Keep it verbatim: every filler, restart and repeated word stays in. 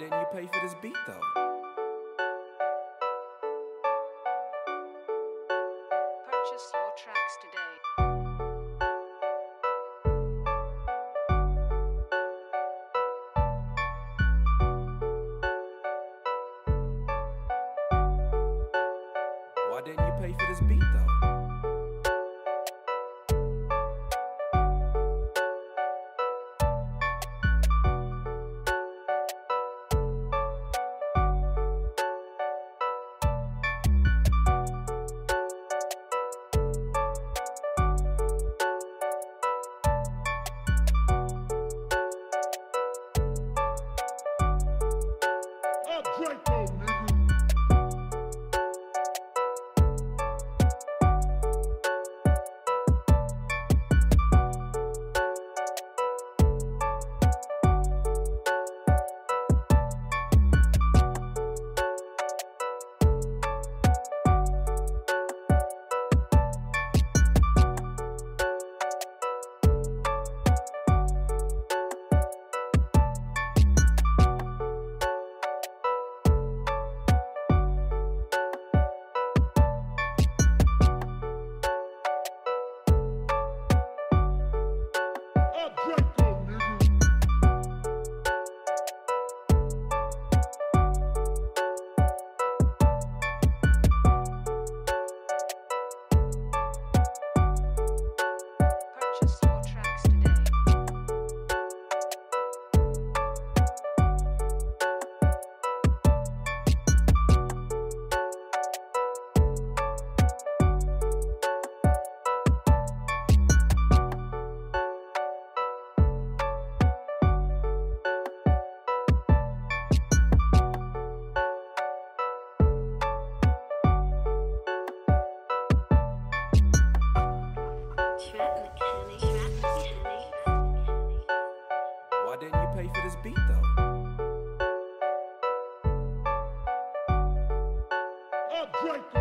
why didn't you pay for this beat though? Purchase your tracks today. Why didn't you pay for this beat though? Right now, nigga. Why didn't you pay for this beat though?